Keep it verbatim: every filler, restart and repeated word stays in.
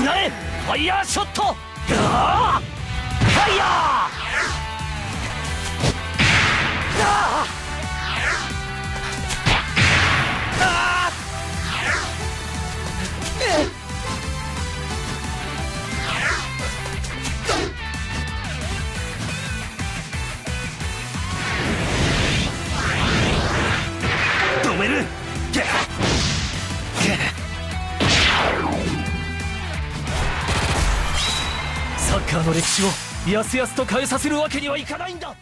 くらえ、ファイヤーショット、ガーファイヤー、ガーサッカーの歴史をやすやすと変えさせるわけにはいかないんだ。